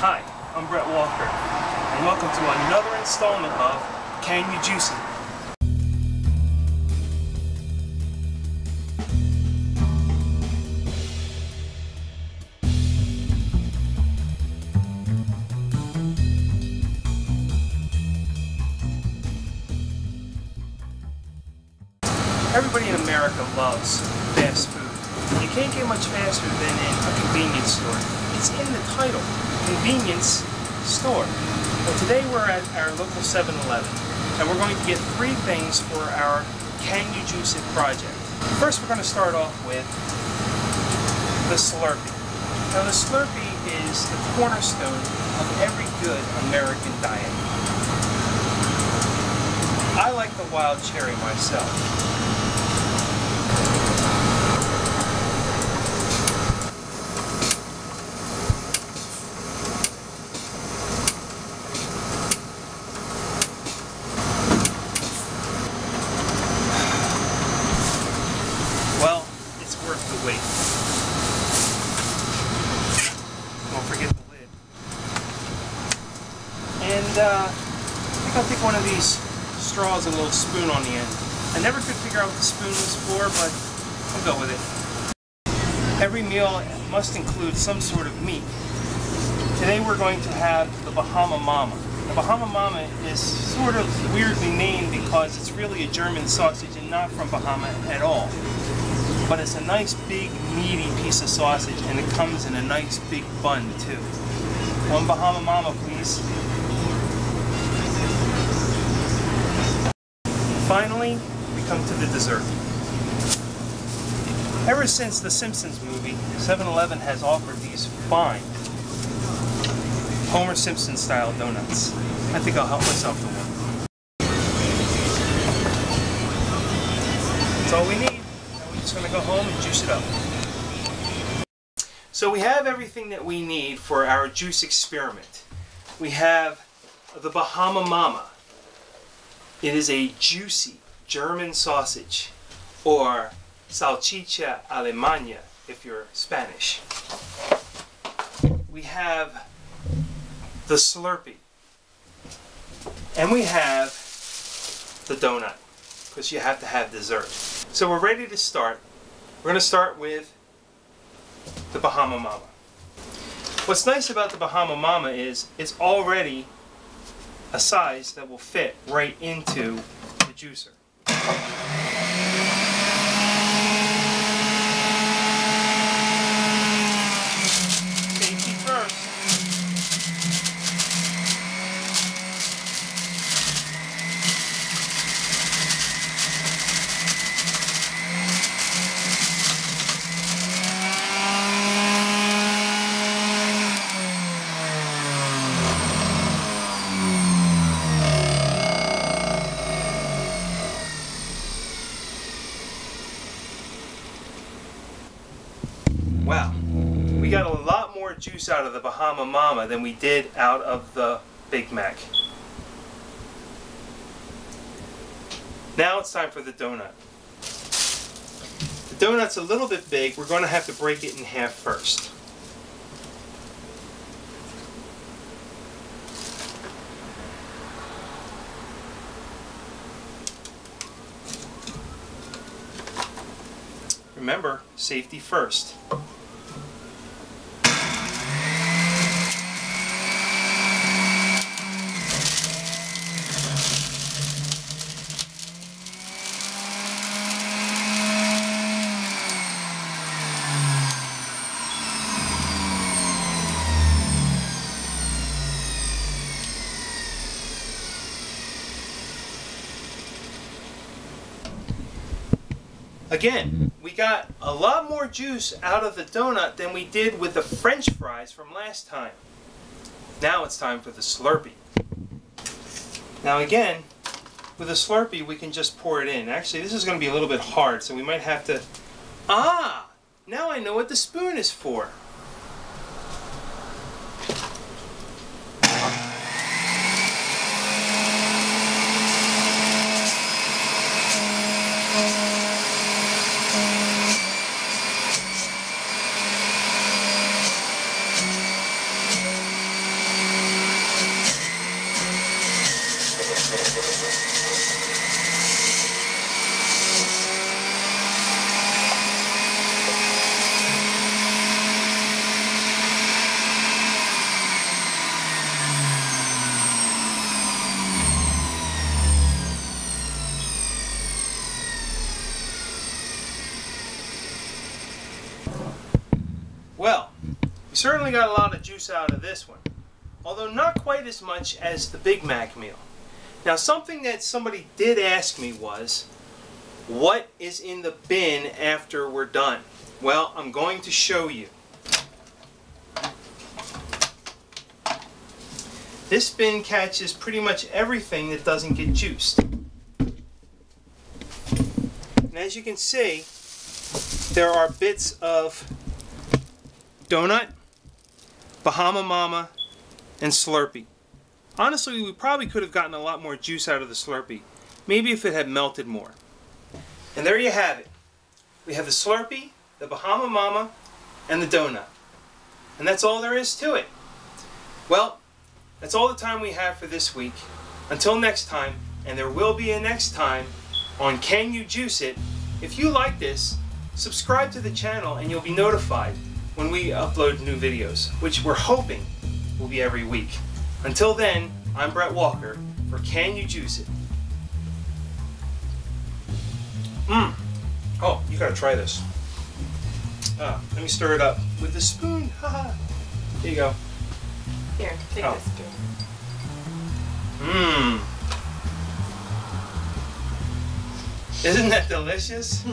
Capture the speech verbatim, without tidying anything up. Hi, I'm Brett Walker, and welcome to another installment of Can You Juice It? Everybody in America loves fast food. You can't get much faster than in a convenience store. It's in the title, convenience store. Well, today we're at our local seven eleven, and we're going to get three things for our Can You Juice It project. First, we're going to start off with the Slurpee. Now, the Slurpee is the cornerstone of every good American diet. I like the wild cherry myself. Wait. Don't forget the lid. And uh, I think I'll take one of these straws with a little spoon on the end. I never could figure out what the spoon was for, but I'll go with it. Every meal must include some sort of meat. Today we're going to have the Bahama Mama. The Bahama Mama is sort of weirdly named because it's really a German sausage and not from Bahama at all. But it's a nice, big, meaty piece of sausage, and it comes in a nice, big bun, too. One Bahama Mama, please. Finally, we come to the dessert. Ever since the Simpsons movie, seven eleven has offered these fine Homer Simpson-style donuts. I think I'll help myself to one. That's all we need. Just going to go home and juice it up. So we have everything that we need for our juice experiment. We have the Bahama Mama. It is a juicy German sausage, or salchicha alemana if you're Spanish. We have the Slurpee. And we have the donut, because you have to have dessert. So we're ready to start. We're going to start with the Bahama Mama. What's nice about the Bahama Mama is it's already a size that will fit right into the juicer. Safety first. Wow, we got a lot more juice out of the Bahama Mama than we did out of the Big Mac. Now it's time for the donut. The donut's a little bit big. We're going to have to break it in half first. Remember, safety first. Again, we got a lot more juice out of the donut than we did with the French fries from last time. Now it's time for the Slurpee. Now again, with a Slurpee we can just pour it in. Actually, this is going to be a little bit hard, so we might have to... Ah! Now I know what the spoon is for. certainly got a lot of juice out of this one, although not quite as much as the Big Mac meal. Now, something that somebody did ask me was, what is in the bin after we're done? Well, I'm going to show you. This bin catches pretty much everything that doesn't get juiced. And as you can see, there are bits of donut, Bahama Mama, and Slurpee. Honestly, we probably could have gotten a lot more juice out of the Slurpee, maybe if it had melted more. And there you have it. We have the Slurpee, the Bahama Mama, and the donut. And that's all there is to it. Well, that's all the time we have for this week. Until next time, and there will be a next time on Can You Juice It? If you like this, subscribe to the channel and you'll be notified when we upload new videos, which we're hoping will be every week. Until then, I'm Brett Walker for Can You Juice It? Mmm. Oh, you gotta try this. Uh, let me stir it up with the spoon. Haha. Here you go. Here, take oh. this spoon. Mmm. Isn't that delicious?